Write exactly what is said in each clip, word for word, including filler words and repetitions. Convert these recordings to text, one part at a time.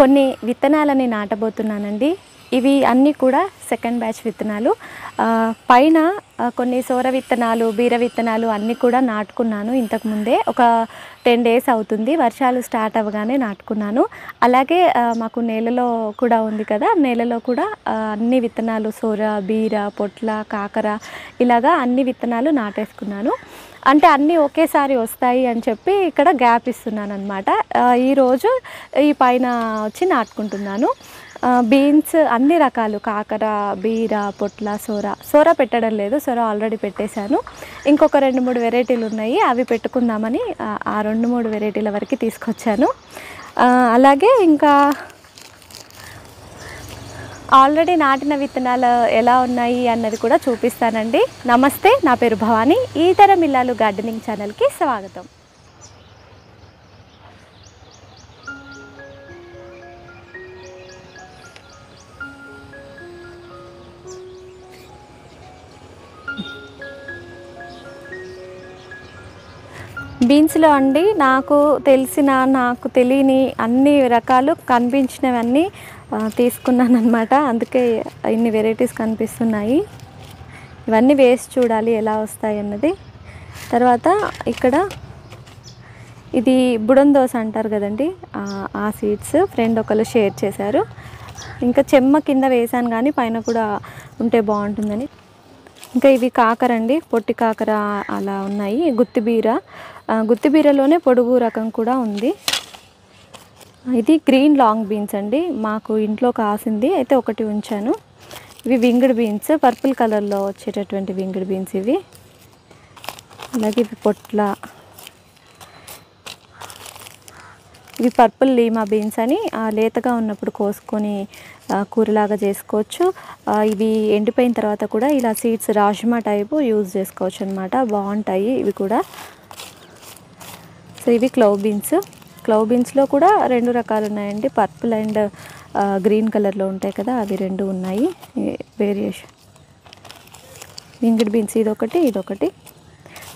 కొన్ని విత్తనాలను నాటబోతున్నానండి। ఇవి అన్ని కూడా సెకండ్ బ్యాచ్ విత్తనాలు। పైన కొన్ని సోర విత్తనాలు బీర విత్తనాలు అన్ని కూడా నాటుకున్నాను ఇంతకు ముందే। ఒక టెన్ డేస్ అవుతుంది వర్షాలు స్టార్ట్ అవగానే నాటుకున్నాను। అలాగే మాకు నేలలో కూడా ఉంది కదా, నేలలో కూడా అన్ని విత్తనాలు సోర బీర పొట్ల కాకర ఇలాగా అన్ని విత్తనాలు నాటేసుకున్నాను। అంటే అన్నీ ఒకేసారి వస్తాయి అని చెప్పి ఇక్కడ గ్యాప్ ఇస్తున్నాను అన్నమాట। ఈరోజు ఈ పైన వచ్చి నాటుకుంటున్నాను। బీన్స్ అన్ని రకాలు కాకర బీర పొట్ల సోర సోర పెట్టడం లేదు, సోర ఆల్రెడీ పెట్టేశాను। ఇంకొక రెండు మూడు వెరైటీలు ఉన్నాయి అవి పెట్టుకుందామని ఆ రెండు మూడు వెరైటీల వరకు తీసుకొచ్చాను। అలాగే ఇంకా ఆల్రెడీ నాటిన విత్తనాలు ఎలా ఉన్నాయి అన్నది కూడా చూపిస్తానండి। నమస్తే, నా పేరు భవానీ, ఈతరం ఇల్లాలు గార్డెనింగ్ ఛానల్కి స్వాగతం। బీన్స్లో అండి నాకు తెలిసిన నాకు తెలియని అన్ని రకాలు కనిపించినవన్నీ తీసుకున్నాను అన్నమాట। అందుకే ఇన్ని వెరైటీస్ కనిపిస్తున్నాయి। ఇవన్నీ వేసి చూడాలి ఎలా వస్తాయి అన్నది। తర్వాత ఇక్కడ ఇది బుడందోస అంటారు కదండి, ఆ సీడ్స్ ఫ్రెండ్ ఒకళ్ళు షేర్ చేశారు। ఇంకా చెమ్మ కింద వేసాను కానీ పైన కూడా ఉంటే బాగుంటుందని। ఇంకా ఇవి కాకర అండి, పొట్టి కాకర అలా ఉన్నాయి। గుత్తిబీర, గుత్తిబీరలోనే పొడుగు రకం కూడా ఉంది। ఇది గ్రీన్ లాంగ్ బీన్స్ అండి, మాకు ఇంట్లో కాసింది అయితే ఒకటి ఉంచాను। ఇవి వింగిడ్ బీన్స్, పర్పుల్ కలర్లో వచ్చేటటువంటి వింగిడ్ బీన్స్ ఇవి। అలాగే ఇవి పొట్ల, ఇవి పర్పుల్ లీమా బీన్స్ అని లేతగా ఉన్నప్పుడు కోసుకొని కూరలాగా చేసుకోవచ్చు। ఇవి ఎండిపోయిన తర్వాత కూడా ఇలా సీడ్స్ రాజ్మా టైపు యూజ్ చేసుకోవచ్చు అన్నమాట, బాగుంటాయి ఇవి కూడా। సో ఇవి క్లౌ బీన్స్, క్లౌ బీన్స్లో కూడా రెండు రకాలు ఉన్నాయండి, పర్పుల్ అండ్ గ్రీన్ కలర్లో ఉంటాయి కదా, అవి రెండు ఉన్నాయి వేరియేషన్। వింగిడ్ బీన్స్ ఇదొకటి ఇదొకటి,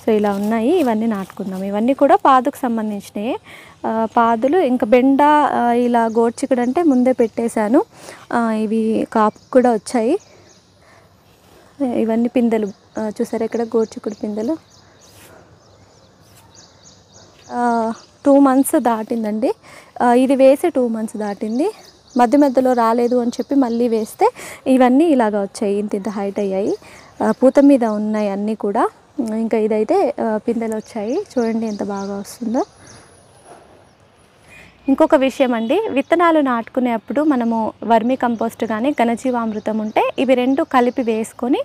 సో ఇలా ఉన్నాయి। ఇవన్నీ నాటుకుందాం, ఇవన్నీ కూడా పాదుకు సంబంధించినవి పాదులు। ఇంకా బెండ ఇలా గోడ్చికుడు అంటే ముందే పెట్టేశాను, ఇవి కాపు కూడా వచ్చాయి। ఇవన్నీ పిందెలు చూసారా, ఇక్కడ గోడ్చికుడు పిందెలు టూ మంత్స్ దాటిందండి, ఇది వేసి టూ మంత్స్ దాటింది। మధ్య మధ్యలో రాలేదు అని చెప్పి మళ్ళీ వేస్తే ఇవన్నీ ఇలాగ వచ్చాయి, ఇంత ఇంత హైట్ అయ్యాయి, పూత మీద ఉన్నాయి అన్నీ కూడా। ఇంకా ఇదైతే పిందెలు వచ్చాయి, చూడండి ఎంత బాగా వస్తుందో। ఇంకొక విషయం అండి, విత్తనాలు నాటుకునేప్పుడు మనము వర్మి కంపోస్ట్ కానీ ఘనజీవామృతం ఉంటే ఇవి రెండు కలిపి వేసుకొని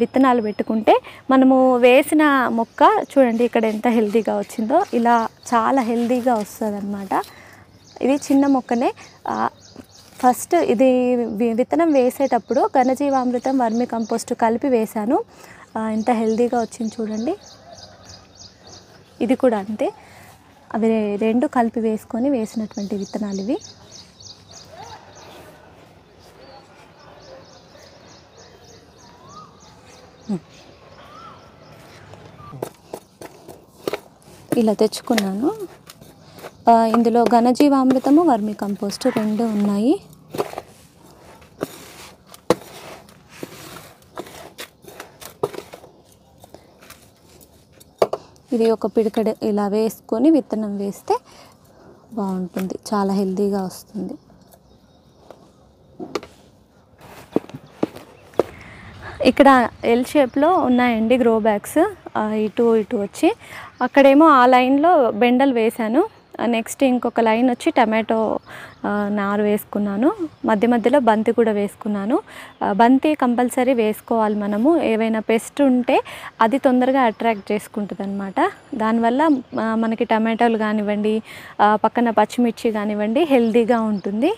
విత్తనాలు పెట్టుకుంటే మనము వేసిన మొక్క చూడండి ఇక్కడ ఎంత హెల్దీగా వచ్చిందో, ఇలా చాలా హెల్దీగా వస్తుంది అన్నమాట। ఇది చిన్న మొక్కనే, ఫస్ట్ ఇది విత్తనం వేసేటప్పుడు ఘనజీవామృతం వర్మి కంపోస్ట్ కలిపి వేశాను, ఎంత హెల్దీగా వచ్చింది చూడండి। ఇది కూడా అంతే, అవి రెండు కలిపి వేసుకొని వేసినటువంటి విత్తనాలు ఇవి। ఇలా తెచ్చుకున్నాను, ఇందులో ఘనజీవామృతము వర్మి కంపోస్ట్ రెండు ఉన్నాయి। ఇది ఒక పిడికడ ఇలా వేసుకొని విత్తనం వేస్తే బాగుంటుంది, చాలా హెల్దీగా వస్తుంది। ఇక్కడ ఎల్ షేప్లో ఉన్నాయండి గ్రో బ్యాగ్స్, ఇటు ఇటు వచ్చి అక్కడేమో ఆ లైన్లో బెండలు వేశాను, నెక్స్ట్ ఇంకొక లైన్ వచ్చి టమాటో నారు వేసుకున్నాను, మధ్య మధ్యలో బంతి కూడా వేసుకున్నాను। బంతి కంపల్సరీ వేసుకోవాలి మనము, ఏవైనా పెస్ట్ ఉంటే అది తొందరగా అట్రాక్ట్ చేసుకుంటుంది అనమాట, దానివల్ల మనకి టమాటోలు కానివ్వండి పక్కన పచ్చిమిర్చి కానివ్వండి హెల్దీగా ఉంటుంది।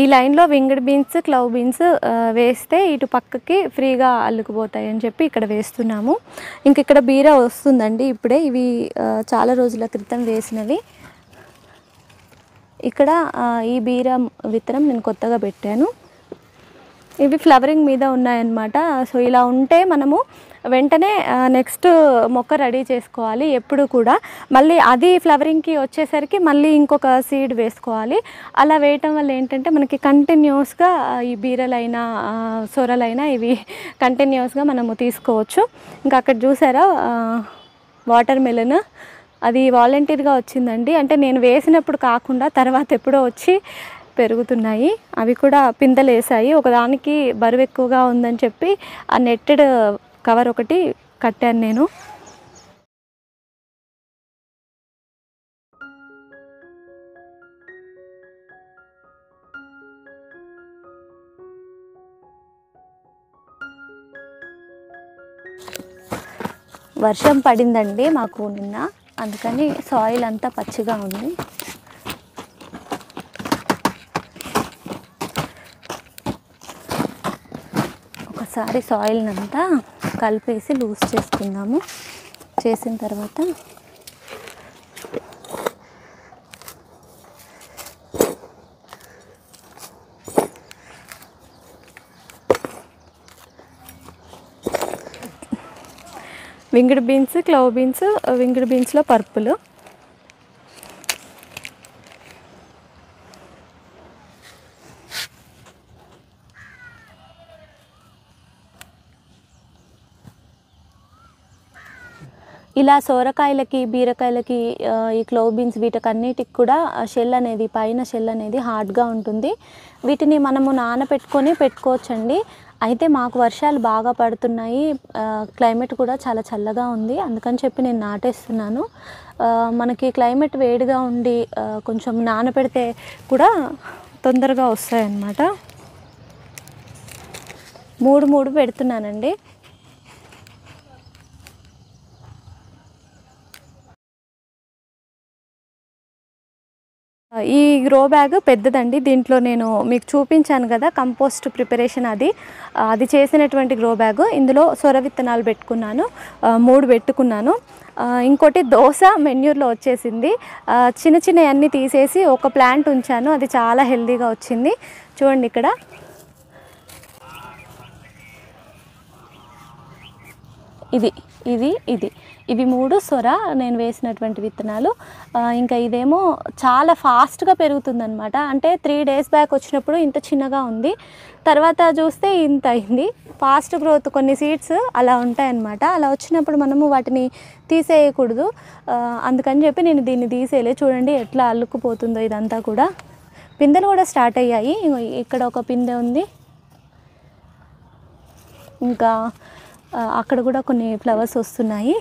ఈ లైన్లో వింగిడ్ బీన్స్ క్లౌ బీన్స్ వేస్తే ఇటు పక్కకి ఫ్రీగా అల్లుకుపోతాయి అని చెప్పి ఇక్కడ వేస్తున్నాము। ఇంక ఇక్కడ బీర వస్తుందండి ఇప్పుడే, ఇవి చాలా రోజుల క్రితం వేసినవి। ఇక్కడ ఈ బీర విత్తనం నేను కొత్తగా పెట్టాను, ఇవి ఫ్లవరింగ్ మీద ఉన్నాయి అన్నమాట. సో ఇలా ఉంటే మనము వెంటనే నెక్స్ట్ మొక్క రెడీ చేసుకోవాలి. ఎప్పుడు కూడా మళ్ళీ అది ఫ్లవరింగ్కి వచ్చేసరికి మళ్ళీ ఇంకొక సీడ్ వేసుకోవాలి. అలా వేయటం వల్ల ఏంటంటే మనకి కంటిన్యూస్గా ఈ బీరలైనా సొరలైనా ఇవి కంటిన్యూస్గా మనము తీసుకోవచ్చు. ఇంకా అక్కడ చూసారా వాటర్ మెలన్, అది వాలంటీర్గా వచ్చిందండి. అంటే నేను వేసినప్పుడు కాకుండా తర్వాత ఎప్పుడో వచ్చి పెరుగుతున్నాయి. అవి కూడా పిందెలు వేసాయి. ఒకదానికి బరువు ఎక్కువగా ఉందని చెప్పి ఆ నెట్టెడ్ కవర్ ఒకటి కట్టాను నేను. వర్షం పడిందండి మాకు నిన్న, అందుకని సాయిల్ అంతా పచ్చిగా ఉంది. ఒకసారి సాయిల్ని అంతా కలిపేసి లూజ్ చేసుకుందాము. చేసిన తర్వాత winged beans, clove beans, winged బీన్స్లో పర్పులు, ఇలా సోరకాయలకి బీరకాయలకి ఈ క్లవ్ బీన్స్ వీటికన్నిటికి కూడా షెల్ అనేది, పైన షెల్ అనేది హార్డ్గా ఉంటుంది. వీటిని మనము నానపెట్టుకొని పెట్టుకోవచ్చండి. అయితే మాకు వర్షాలు బాగా పడుతున్నాయి, క్లైమేట్ కూడా చాలా చల్లగా ఉంది, అందుకని చెప్పి నేను నాటేస్తున్నాను. మనకి క్లైమేట్ వేడిగా ఉండి కొంచెం నానపెడితే కూడా తొందరగా వస్తాయన్నమాట. మూడు మూడు పెడుతున్నానండి. ఈ గ్రో బ్యాగ్ పెద్దదండి. దీంట్లో నేను మీకు చూపించాను కదా కంపోస్ట్ ప్రిపరేషన్, అది అది చేసినటువంటి గ్రో బ్యాగ్. ఇందులో సొర విత్తనాలు పెట్టుకున్నాను, మూడు పెట్టుకున్నాను. ఇంకోటి దోస మెన్యూర్లో వచ్చేసింది. చిన్న చిన్నవన్నీ తీసేసి ఒక ప్లాంట్ ఉంచాను, అది చాలా హెల్దీగా వచ్చింది. చూడండి ఇక్కడ ఇది ఇది ఇది ఇవి మూడు సొర నేను వేసినటువంటి విత్తనాలు. ఇంకా ఇదేమో చాలా ఫాస్ట్గా పెరుగుతుందన్నమాట. అంటే త్రీ డేస్ బ్యాక్ వచ్చినప్పుడు ఇంత చిన్నగా ఉంది, తర్వాత చూస్తే ఇంత అయింది. ఫాస్ట్ గ్రోత్ కొన్ని సీడ్స్ అలా ఉంటాయన్నమాట. అలా వచ్చినప్పుడు మనము వాటిని తీసేయకూడదు, అందుకని చెప్పి నేను దీన్ని తీసేయలే. చూడండి ఎట్లా అల్లుకుపోతుందో ఇదంతా కూడా. పిందెలు కూడా స్టార్ట్ అయ్యాయి. ఇక్కడ ఒక పిందె ఉంది, ఇంకా అక్కడ కూడా కొన్ని ఫ్లవర్స్ వస్తున్నాయి.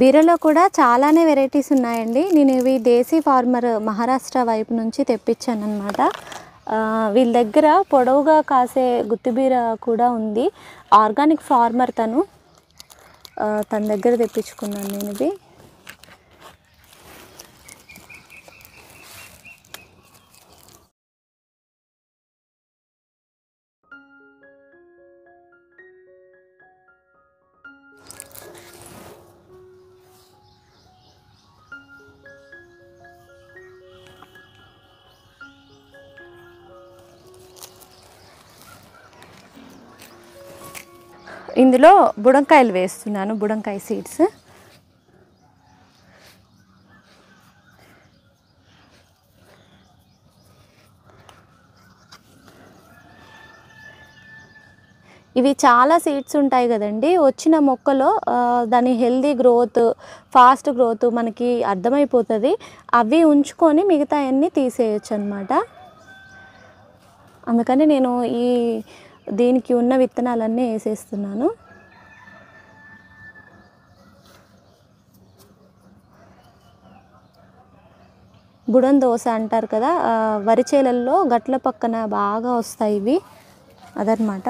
బీరలో కూడా చాలానే వెరైటీస్ ఉన్నాయండి. నేను ఇవి దేశీ ఫార్మర్ మహారాష్ట్ర వైపు నుంచి తెప్పించాను అన్నమాట. వీళ్ళ దగ్గర పొడవుగా కాసే గుత్తిబీర కూడా ఉంది. ఆర్గానిక్ ఫార్మర్ తను తన దగ్గర తెప్పించుకున్నాను నేను ఇది. ఇందులో బుడంకాయలు వేస్తున్నాను, బుడంకాయ సీడ్స్. ఇవి చాలా సీడ్స్ ఉంటాయి కదండి. వచ్చిన మొక్కలో దాని హెల్దీ గ్రోత్, ఫాస్ట్ గ్రోత్ మనకి అర్థమైపోతుంది. అవి ఉంచుకొని మిగతా అన్నీ తీసేయచ్చు అన్నమాట. అందుకని నేను ఈ దీనికి ఉన్న విత్తనాలన్నీ వేసేస్తున్నాను. బుడం దోస అంటారు కదా, వరిచేలల్లో గట్ల పక్కన బాగా వస్తాయి ఇవి, అదనమాట.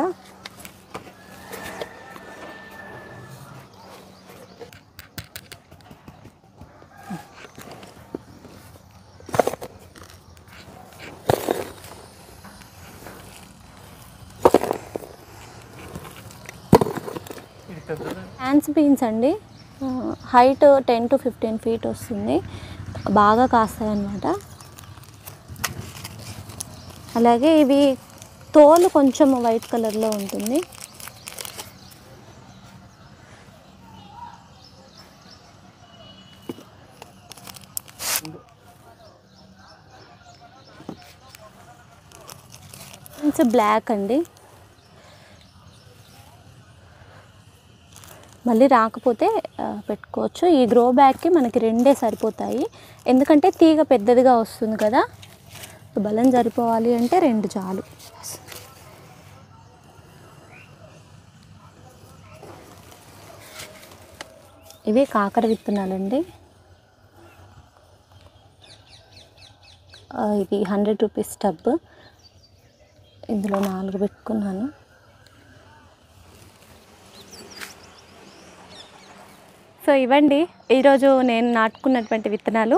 బీన్స్ అండి, height ten to fifteen feet వస్తుంది. బాగా కాస్తాయి అన్నమాట. అలాగే ఇవి తోలు కొంచెం వైట్ కలర్లో ఉంటుంది. కొంచెం బ్లాక్ అండి. మళ్ళీ రాకపోతే పెట్టుకోవచ్చు. ఈ గ్రో బ్యాగ్కి మనకి రెండే సరిపోతాయి, ఎందుకంటే తీగ పెద్దదిగా వస్తుంది కదా, బలం సరిపోవాలి అంటే రెండు చాలు. ఇవి కాకర విత్తనాలండి. ఇది హండ్రెడ్ రూపీస్ టబ్, ఇందులో నాలుగు పెట్టుకున్నాను. సో ఇవ్వండి ఈరోజు నేను నాటుకున్నటువంటి విత్తనాలు.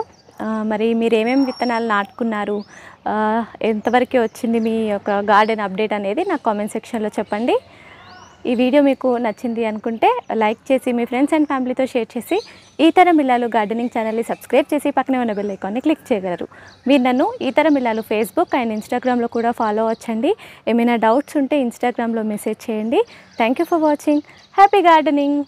మరి మీరు ఏమేమి విత్తనాలు నాటుకున్నారు, ఎంతవరకు వచ్చింది మీ యొక్క గార్డెన్ అప్డేట్ అనేది నాకు కామెంట్ సెక్షన్లో చెప్పండి. ఈ వీడియో మీకు నచ్చింది అనుకుంటే లైక్ చేసి మీ ఫ్రెండ్స్ అండ్ ఫ్యామిలీతో షేర్ చేసి ఈతరం ఇల్లాలు గార్డెనింగ్ ఛానల్ని సబ్స్క్రైబ్ చేసి పక్కనే ఉన్న బెల్ ఐకాన్ని క్లిక్ చేయగలరు. మీరు నన్ను ఈతరం ఇల్లాలు ఫేస్బుక్ అండ్ ఇన్స్టాగ్రామ్లో కూడా ఫాలో అవ్వండి. ఏమైనా డౌట్స్ ఉంటే ఇన్స్టాగ్రామ్లో మెసేజ్ చేయండి. Thank you for watching. Happy gardening.